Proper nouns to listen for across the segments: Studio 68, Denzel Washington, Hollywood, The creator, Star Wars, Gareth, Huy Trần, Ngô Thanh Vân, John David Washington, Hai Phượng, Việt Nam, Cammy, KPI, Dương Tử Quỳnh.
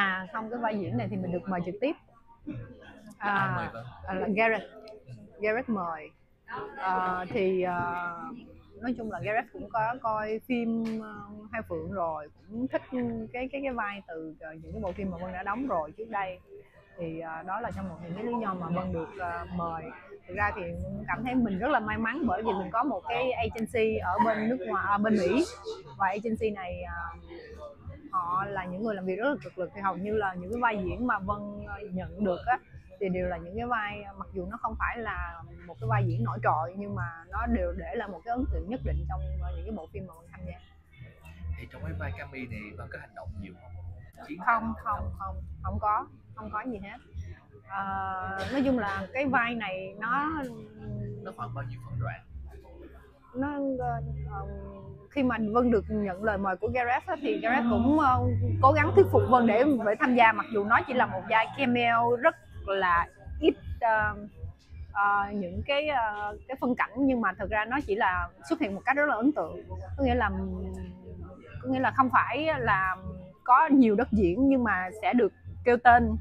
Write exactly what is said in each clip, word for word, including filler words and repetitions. à không, cái vai diễn này thì mình được mời trực tiếp. À, à, là Gareth, Gareth mời. À, thì à, nói chung là Gareth cũng có coi phim uh, Hai Phượng rồi, cũng thích cái cái cái vai từ uh, những cái bộ phim mà Vân đã đóng rồi trước đây. Thì uh, đó là trong một những cái lý do mà Vân được uh, mời. Thực ra thì cảm thấy mình rất là may mắn bởi vì mình có một cái agency ở bên nước ngoài, à, bên Mỹ, và agency này uh, họ là những người làm việc rất là cực lực. Thì hầu như là những cái vai diễn mà Vân nhận được á, thì đều là những cái vai mặc dù nó không phải là một cái vai diễn nổi trội, nhưng mà nó đều để lại một cái ấn tượng nhất định trong những cái bộ phim mà Vân tham gia. Thì trong cái vai Cammy này Vân có hành động nhiều không? Không, không, không, không có, không có gì hết. À, nói chung là cái vai này nó nó khoảng bao nhiêu phần đoạn? Nó um, khi mà Vân được nhận lời mời của Gareth á, thì Gareth cũng uh, cố gắng thuyết phục Vân để phải tham gia, mặc dù nó chỉ là một vai cameo rất là ít uh, uh, những cái uh, cái phân cảnh, nhưng mà thực ra nó chỉ là xuất hiện một cách rất là ấn tượng. Có nghĩa là có nghĩa là không phải là có nhiều đất diễn, nhưng mà sẽ được kêu tên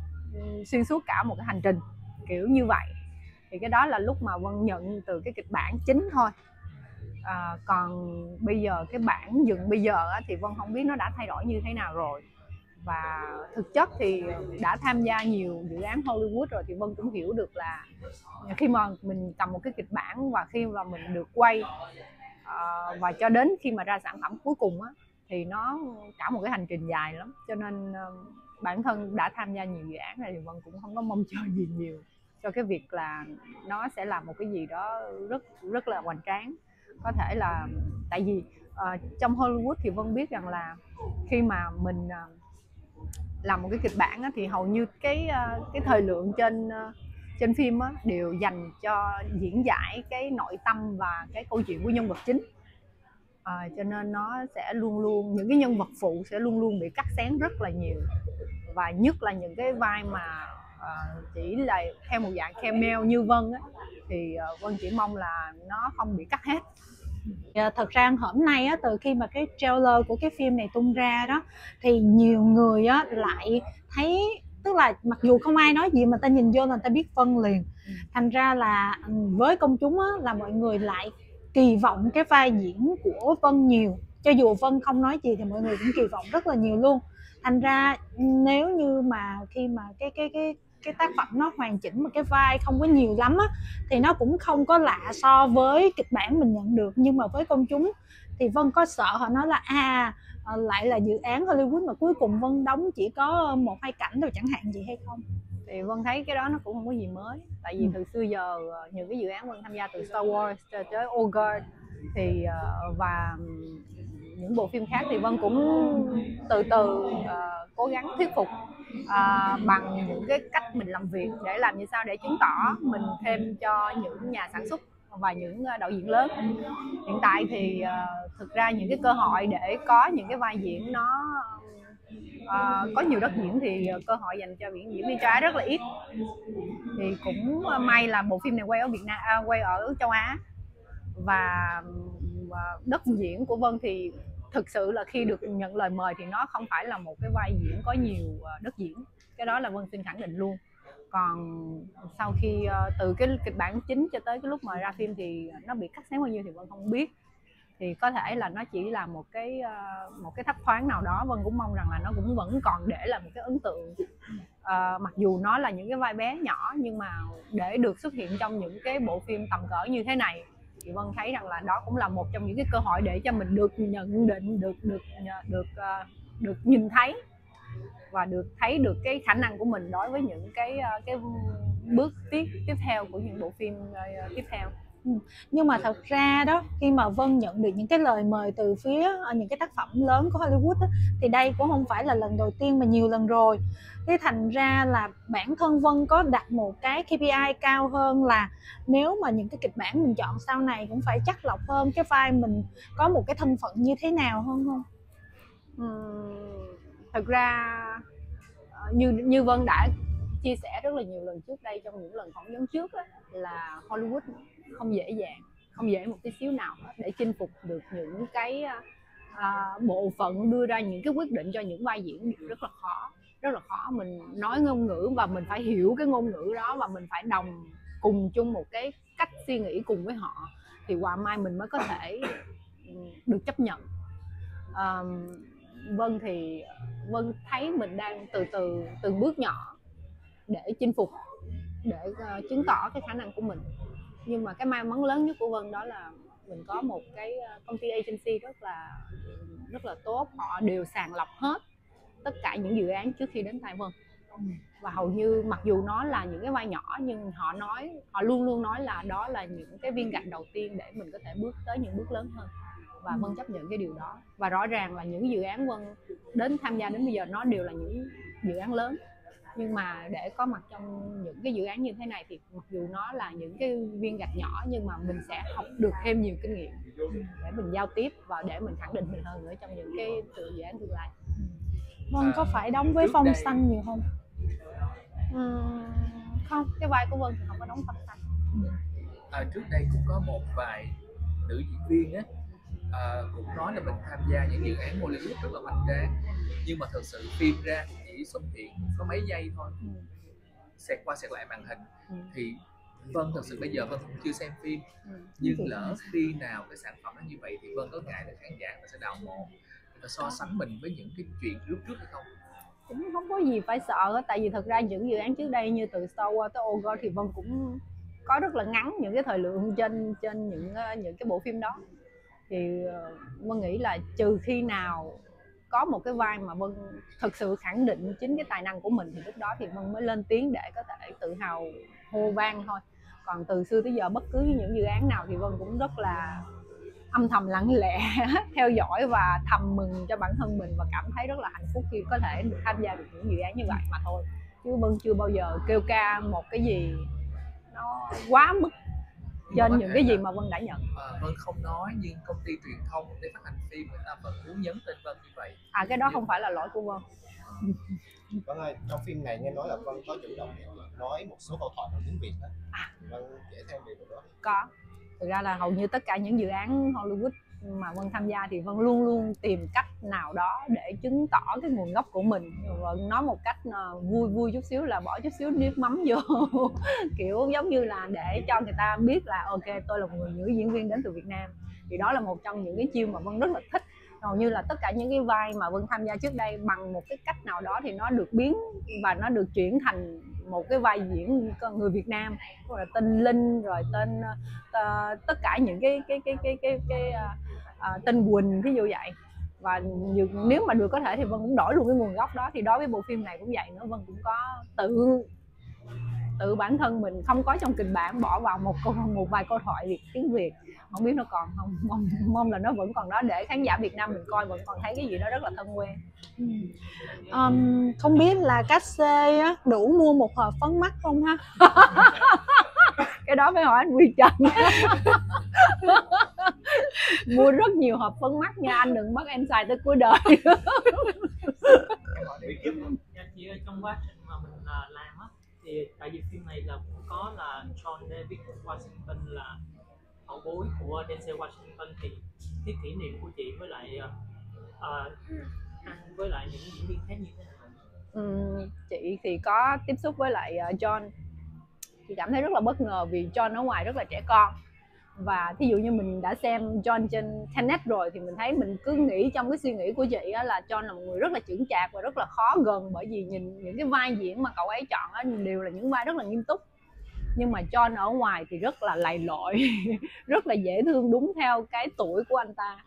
xuyên suốt cả một cái hành trình kiểu như vậy. Thì cái đó là lúc mà Vân nhận từ cái kịch bản chính thôi. À, còn bây giờ cái bản dựng bây giờ á, thì Vân không biết nó đã thay đổi như thế nào rồi. Và thực chất thì đã tham gia nhiều dự án Hollywood rồi, thì Vân cũng hiểu được là khi mà mình cầm một cái kịch bản và khi mà mình được quay à, và cho đến khi mà ra sản phẩm cuối cùng á, thì nó cả một cái hành trình dài lắm. Cho nên bản thân đã tham gia nhiều dự án này thì Vân cũng không có mong chờ gì nhiều cho cái việc là nó sẽ làm một cái gì đó rất rất là hoành tráng. Có thể là tại vì uh, trong Hollywood thì Vân biết rằng là khi mà mình uh, làm một cái kịch bản á, thì hầu như cái uh, cái thời lượng trên uh, trên phim á, đều dành cho diễn giải cái nội tâm và cái câu chuyện của nhân vật chính. Uh, cho nên nó sẽ luôn luôn, những cái nhân vật phụ sẽ luôn luôn bị cắt xén rất là nhiều, và nhất là những cái vai mà uh, chỉ là theo một dạng cameo như Vân á, thì Vân chỉ mong là nó không bị cắt hết. Thật ra hôm nay á, từ khi mà cái trailer của cái phim này tung ra đó, thì nhiều người á, lại thấy, tức là mặc dù không ai nói gì mà ta nhìn vô là ta biết Vân liền. Thành ra là với công chúng á, là mọi người lại kỳ vọng cái vai diễn của Vân nhiều. Cho dù Vân không nói gì thì mọi người cũng kỳ vọng rất là nhiều luôn. Thành ra nếu như mà khi mà cái cái cái cái tác phẩm nó hoàn chỉnh mà cái vai không có nhiều lắm á, thì nó cũng không có lạ so với kịch bản mình nhận được. Nhưng mà với công chúng thì Vân có sợ họ nói là à, lại là dự án Hollywood mà cuối cùng Vân đóng chỉ có một hai cảnh thôi chẳng hạn gì hay không? Thì Vân thấy cái đó nó cũng không có gì mới. Tại vì ừ. từ xưa giờ những cái dự án Vân tham gia từ Star Wars cho tới Old Guard thì và những bộ phim khác thì Vân cũng từ từ uh, cố gắng thuyết phục uh, bằng những cái cách mình làm việc, để làm như sao để chứng tỏ mình thêm cho những nhà sản xuất và những đạo diễn lớn. Hiện tại thì uh, thực ra những cái cơ hội để có những cái vai diễn nó uh, có nhiều đất diễn thì cơ hội dành cho diễn viên trai rất là ít. Thì cũng may là bộ phim này quay ở Việt Nam, à, quay ở châu Á, và đất diễn của Vân thì thực sự là khi được nhận lời mời thì nó không phải là một cái vai diễn có nhiều đất diễn. Cái đó là Vân xin khẳng định luôn. Còn sau khi từ cái kịch bản chính cho tới cái lúc mà ra phim thì nó bị cắt xén bao nhiêu thì Vân không biết. Thì có thể là nó chỉ là một cái một cái thấp thoáng nào đó. Vân cũng mong rằng là nó cũng vẫn còn để là một cái ấn tượng. À, mặc dù nó là những cái vai bé nhỏ, nhưng mà để được xuất hiện trong những cái bộ phim tầm cỡ như thế này thì Vân thấy rằng là đó cũng là một trong những cái cơ hội để cho mình được nhận định, được được được được nhìn thấy và được thấy được cái khả năng của mình đối với những cái cái bước tiếp tiếp theo của những bộ phim tiếp theo. Ừ. Nhưng mà thật ra đó, khi mà Vân nhận được những cái lời mời từ phía những cái tác phẩm lớn của Hollywood đó, thì đây cũng không phải là lần đầu tiên mà nhiều lần rồi. Thế thành ra là bản thân Vân có đặt một cái K P I cao hơn là nếu mà những cái kịch bản mình chọn sau này cũng phải chắt lọc hơn cái vai mình có một cái thân phận như thế nào hơn không? Ừ, thật ra như, như Vân đã chia sẻ rất là nhiều lần trước đây trong những lần phỏng vấn trước đó, là Hollywood không dễ dàng, không dễ một tí xíu nào hết để chinh phục được những cái à, bộ phận đưa ra những cái quyết định cho những vai diễn rất là khó. rất là khó. Mình nói ngôn ngữ và mình phải hiểu cái ngôn ngữ đó, và mình phải đồng cùng chung một cái cách suy nghĩ cùng với họ, thì Hòa Mai mình mới có thể được chấp nhận. À, Vân thì Vân thấy mình đang từ từ từng bước nhỏ để chinh phục, để uh, chứng tỏ cái khả năng của mình. Nhưng mà cái may mắn lớn nhất của Vân đó là mình có một cái công ty agency rất là rất là tốt, họ đều sàng lọc hết tất cả những dự án trước khi đến tay Vân. Và hầu như mặc dù nó là những cái vai nhỏ, nhưng họ nói họ luôn luôn nói là đó là những cái viên gạch đầu tiên để mình có thể bước tới những bước lớn hơn. Và Vân chấp nhận cái điều đó, và rõ ràng là những dự án Vân đến tham gia đến bây giờ nó đều là những dự án lớn. Nhưng mà để có mặt trong những cái dự án như thế này thì mặc dù nó là những cái viên gạch nhỏ, nhưng mà mình sẽ học được thêm nhiều kinh nghiệm để mình giao tiếp và để mình khẳng định mình hơn nữa trong những cái dự án tương lai. Vân có phải đóng với Phong Xanh nhiều không? Ừ, không, cái vai của Vân thì không có đóng Phong Xanh. À, trước đây cũng có một vài nữ diễn viên á, à, cũng nói là mình tham gia những dự án Hollywood rất là hoành tráng, nhưng mà thực sự phim ra thì chỉ xuất hiện có mấy giây thôi, xẹt qua xẹt lại màn hình. Thì Vân thật sự bây giờ Vân cũng chưa xem phim, nhưng lỡ khi nào cái sản phẩm nó như vậy thì Vân có ngại là khán giả nó sẽ đào mồm, người ta so sánh mình với những cái chuyện lúc trước hay không? Cũng không có gì phải sợ hết, tại vì thật ra những dự án trước đây như từ Star Wars tới Ogre thì Vân cũng có rất là ngắn những cái thời lượng trên trên những những cái bộ phim đó. Thì Vân nghĩ là trừ khi nào có một cái vai mà Vân thực sự khẳng định chính cái tài năng của mình thì lúc đó thì Vân mới lên tiếng để có thể tự hào hô vang thôi. Còn từ xưa tới giờ bất cứ những dự án nào thì Vân cũng rất là âm thầm lặng lẽ theo dõi và thầm mừng cho bản thân mình, và cảm thấy rất là hạnh phúc khi có thể được tham gia được những dự án như vậy mà thôi. Chứ Vân chưa bao giờ kêu ca một cái gì nó quá mức trên những cái gì mà Vân đã nhận. À, Vân không nói, nhưng công ty truyền thông để phát hành phim người ta vẫn muốn nhấn tên Vân như vậy. À, cái đó không phải là lỗi của Vân. Vân ơi, trong phim này nghe nói là Vân có chủ động nói một số câu thoại bằng tiếng Việt đó. À, Vân kể thêm về điều đó. Có. Thực ra là hầu như tất cả những dự án Hollywood mà Vân tham gia thì Vân luôn luôn tìm cách nào đó để chứng tỏ cái nguồn gốc của mình. Vân nói một cách vui vui chút xíu là bỏ chút xíu nước mắm vô kiểu giống như là để cho người ta biết là ok, tôi là một người nữ diễn viên đến từ Việt Nam. Thì đó là một trong những cái chiêu mà Vân rất là thích. Hầu như là tất cả những cái vai mà Vân tham gia trước đây bằng một cái cách nào đó thì nó được biến và nó được chuyển thành một cái vai diễn người Việt Nam, rồi tên Linh, rồi tên uh, tất cả những cái cái cái cái cái, cái uh, tên Quỳnh ví dụ vậy. Và nếu mà được có thể thì Vân cũng đổi luôn cái nguồn gốc đó. Thì đối với bộ phim này cũng vậy nữa, Vân cũng có tự tự bản thân mình không có trong kịch bản bỏ vào một câu một vài câu thoại Việt tiếng Việt, không biết nó còn không, mong, mong là nó vẫn còn đó để khán giả Việt Nam mình coi vẫn còn thấy cái gì đó rất là thân quen. Ừ. Um, không biết là Cassie đủ mua một hộp phấn mắt không ha? Cái đó phải hỏi anh Huy Trần. Mua rất nhiều hộp phấn mắt nha, anh đừng bắt em xài tới cuối đời. Chị ơi, trong quá trình mà mình làm á, thì tại vì phim này là cũng có là John David Washington là hậu bối của Denzel Washington, thì cái kỷ niệm của chị với lại uh, với lại những diễn viên khác như thế nào? Ừ, chị thì có tiếp xúc với lại John, chị cảm thấy rất là bất ngờ vì John ở ngoài rất là trẻ con. Và thí dụ như mình đã xem John trên Tenet rồi thì mình thấy mình cứ nghĩ trong cái suy nghĩ của chị là John là một người rất là chững chạc và rất là khó gần, bởi vì nhìn những cái vai diễn mà cậu ấy chọn á đều là những vai rất là nghiêm túc. Nhưng mà John ở ngoài thì rất là lầy lội, rất là dễ thương đúng theo cái tuổi của anh ta,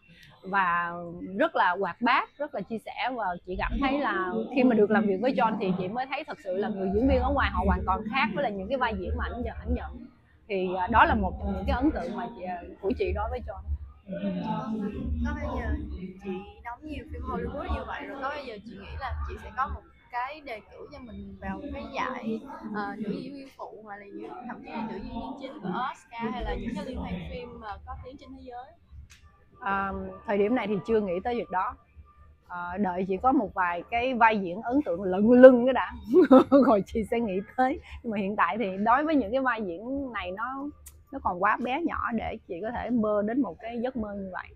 và rất là hoạt bát, rất là chia sẻ. Và chị cảm thấy là khi mà được làm việc với John thì chị mới thấy thật sự là người diễn viên ở ngoài họ hoàn toàn khác với là những cái vai diễn mà anh nhận, anh nhận. Thì đó là một trong những cái ấn tượng mà chị, của chị đối với John. Có bao giờ chị đóng nhiều phim Hollywood như vậy rồi, có bao giờ chị nghĩ là chị sẽ có một cái đề cử cho mình vào cái giải uh, nữ diễn viên phụ, hoặc là thậm chí là nữ diễn viên chính của Oscar, hay là những cái liên hoan phim mà có tiếng trên thế giới? À, thời điểm này thì chưa nghĩ tới việc đó. À, đợi chị có một vài cái vai diễn ấn tượng lận lưng cái đã rồi chị sẽ nghĩ tới. Nhưng mà hiện tại thì đối với những cái vai diễn này nó nó còn quá bé nhỏ để chị có thể mơ đến một cái giấc mơ như vậy.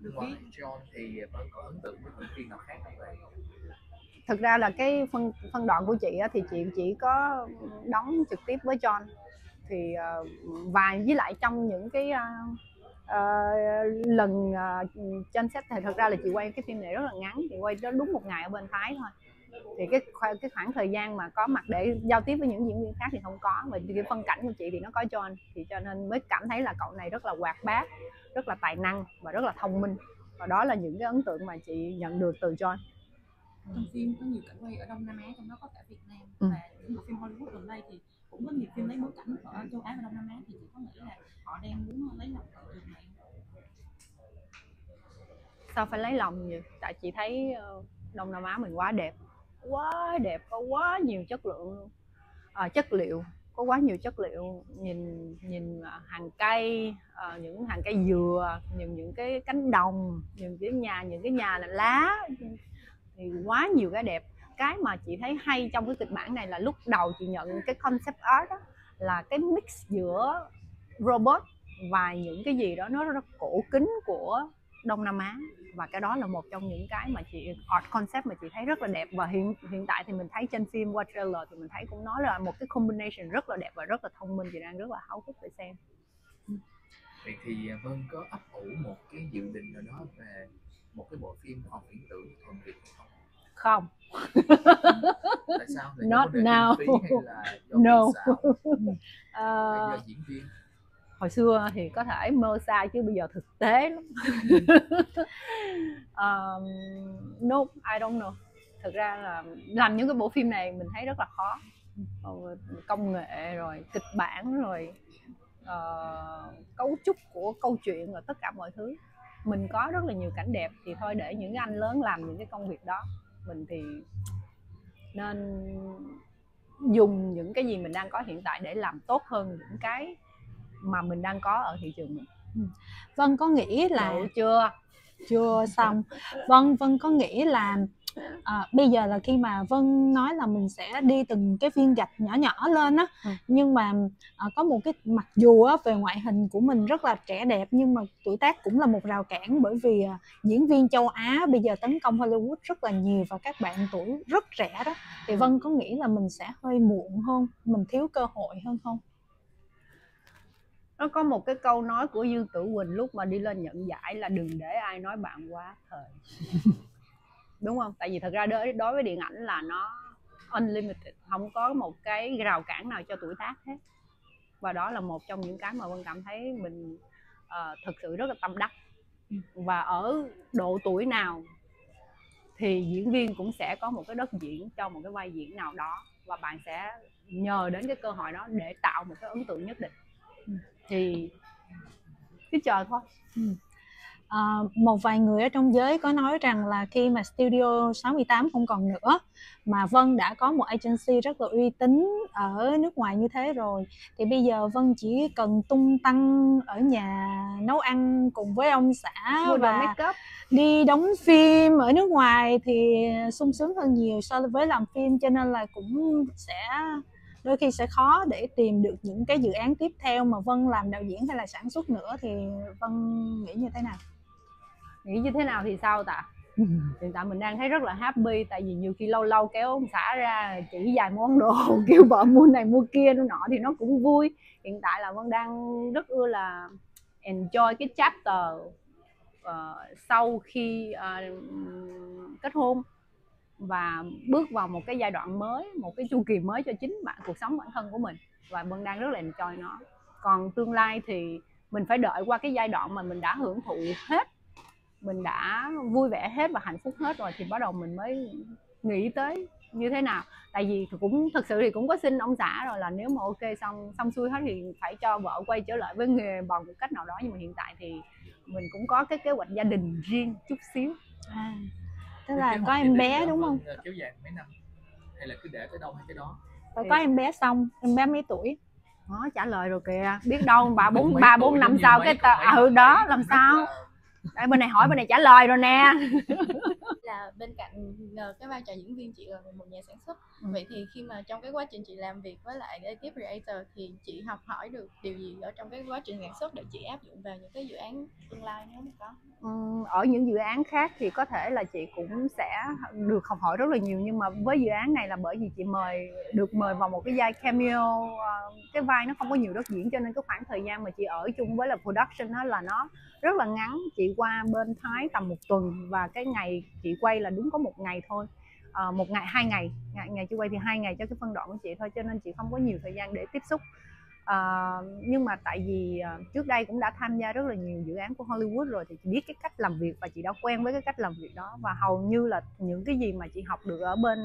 Được biết John thì vẫn có ấn tượng với những phim nào khác không vậy? Thực ra là cái phân phân đoạn của chị á, thì chị chỉ có đóng trực tiếp với John, thì và với lại trong những cái uh, uh, lần uh, trên set thì thật ra là chị quay cái phim này rất là ngắn, chị quay đó đúng một ngày ở bên Thái thôi, thì cái cái khoảng thời gian mà có mặt để giao tiếp với những diễn viên khác thì không có. Và cái phân cảnh của chị thì nó có John, thì cho nên mới cảm thấy là cậu này rất là hoạt bát, rất là tài năng và rất là thông minh, và đó là những cái ấn tượng mà chị nhận được từ John. Trong phim có nhiều cảnh quay ở Đông Nam Á, trong đó có cả Việt Nam, ừ. và những bộ phim Hollywood gần đây thì cũng có nhiều phim lấy bối cảnh ở châu Á và Đông Nam Á, thì chị có nghĩ là họ đang muốn lấy lòng ở trường này không? Sao phải lấy lòng vậy? Tại chị thấy Đông Nam Á mình quá đẹp, quá đẹp, có quá nhiều chất lượng luôn, à, chất liệu, có quá nhiều chất liệu. Nhìn nhìn hàng cây, à, những hàng cây dừa, những những cái cánh đồng, những cái nhà, những cái nhà là lá. Thì quá nhiều cái đẹp. Cái mà chị thấy hay trong cái kịch bản này là lúc đầu chị nhận cái concept art đó, là cái mix giữa robot và những cái gì đó nó rất cổ kính của Đông Nam Á, và cái đó là một trong những cái mà chị art concept mà chị thấy rất là đẹp. Và hiện hiện tại thì mình thấy trên phim qua trailer thì mình thấy cũng nói là một cái combination rất là đẹp và rất là thông minh. Chị đang rất là háo hức để xem. Vậy thì Vân có ấp ủ một cái dự định nào đó về một cái bộ phim còn viễn tưởng thuần Việt không? Không. Tại sao? Là Not now. No. uh, diễn viên? Hồi xưa thì có thể mơ xa chứ bây giờ thực tế lắm. um, no, I don't know. Thực ra là làm những cái bộ phim này mình thấy rất là khó. Công nghệ rồi, kịch bản rồi, uh, cấu trúc của câu chuyện và tất cả mọi thứ. Mình có rất là nhiều cảnh đẹp thì thôi để những anh lớn làm những cái công việc đó, mình thì nên dùng những cái gì mình đang có hiện tại để làm tốt hơn những cái mà mình đang có ở thị trường mình. Vân có nghĩ là Được chưa chưa xong Vân Vân có nghĩ là à, bây giờ là khi mà Vân nói là mình sẽ đi từng cái viên gạch nhỏ nhỏ lên á, ừ. nhưng mà à, có một cái mặc dù á, về ngoại hình của mình rất là trẻ đẹp, nhưng mà tuổi tác cũng là một rào cản, bởi vì à, diễn viên châu Á bây giờ tấn công Hollywood rất là nhiều và các bạn tuổi rất trẻ đó, thì Vân có nghĩ là mình sẽ hơi muộn hơn, mình thiếu cơ hội hơn không? Nó có một cái câu nói của Dương Tử Quỳnh lúc mà đi lên nhận giải là đừng để ai nói bạn quá thời. Đúng không? Tại vì thật ra đối, đối với điện ảnh là nó unlimited, không có một cái rào cản nào cho tuổi tác hết. Và đó là một trong những cái mà Vân cảm thấy mình uh, thực sự rất là tâm đắc. Và ở độ tuổi nào thì diễn viên cũng sẽ có một cái đất diễn cho một cái vai diễn nào đó, và bạn sẽ nhờ đến cái cơ hội đó để tạo một cái ấn tượng nhất định. Thì cứ chờ thôi. À, một vài người ở trong giới có nói rằng là khi mà Studio sáu mươi tám không còn nữa mà Vân đã có một agency rất là uy tín ở nước ngoài như thế rồi, thì bây giờ Vân chỉ cần tung tăng ở nhà nấu ăn cùng với ông xã Mùa và đi đóng phim ở nước ngoài thì sung sướng hơn nhiều so với làm phim, cho nên là cũng sẽ đôi khi sẽ khó để tìm được những cái dự án tiếp theo mà Vân làm đạo diễn hay là sản xuất nữa. Thì Vân nghĩ như thế nào? Nghĩ như thế nào thì sao ta? Hiện tại mình đang thấy rất là happy, tại vì nhiều khi lâu lâu kéo ông xã ra chỉ vài món đồ, kêu vợ mua này mua kia nó nọ thì nó cũng vui. Hiện tại là Vân đang rất ưa là enjoy cái chapter uh, sau khi uh, kết hôn và bước vào một cái giai đoạn mới, một cái chu kỳ mới cho chính bản cuộc sống bản thân của mình, và Vân đang rất là enjoy nó. Còn tương lai thì mình phải đợi qua cái giai đoạn mà mình đã hưởng thụ hết, mình đã vui vẻ hết và hạnh phúc hết rồi thì bắt đầu mình mới nghĩ tới như thế nào. Tại vì cũng thực sự thì cũng có xin ông xã rồi là nếu mà ok xong xong xuôi hết thì phải cho vợ quay trở lại với nghề bằng một cách nào đó, nhưng mà hiện tại thì mình cũng có cái kế hoạch gia đình riêng chút xíu. À, tức là có em bé đúng không? Kéo dài mấy năm hay là cứ để tới đâu hay cái đó? Phải có em bé xong, em bé mấy tuổi? Đó, trả lời rồi kìa, biết đâu bà bốn ba bốn năm sau cái ta ừ đó làm sao Đấy, bên này hỏi bên này trả lời rồi nè. Là bên cạnh cái vai trò diễn viên, chị là một nhà sản xuất. ừ. Vậy thì khi mà trong cái quá trình chị làm việc với lại ekip creator thì chị học hỏi được điều gì ở trong cái quá trình sản xuất để chị áp dụng vào những cái dự án tương lai nếu có? Ừ, ở những dự án khác thì có thể là chị cũng sẽ được học hỏi rất là nhiều, nhưng mà với dự án này là bởi vì chị mời được mời vào một cái vai cameo, cái vai nó không có nhiều đất diễn, cho nên cái khoảng thời gian mà chị ở chung với là production đó là nó rất là ngắn. Chị qua bên Thái tầm một tuần và cái ngày chị quay là đúng có một ngày thôi, à, một ngày hai ngày. ngày ngày chị quay thì hai ngày cho cái phân đoạn của chị thôi, cho nên chị không có nhiều thời gian để tiếp xúc. À, nhưng mà tại vì trước đây cũng đã tham gia rất là nhiều dự án của Hollywood rồi thì chị biết cái cách làm việc và chị đã quen với cái cách làm việc đó, và hầu như là những cái gì mà chị học được ở bên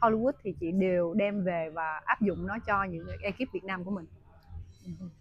Hollywood thì chị đều đem về và áp dụng nó cho những ekip Việt Nam của mình.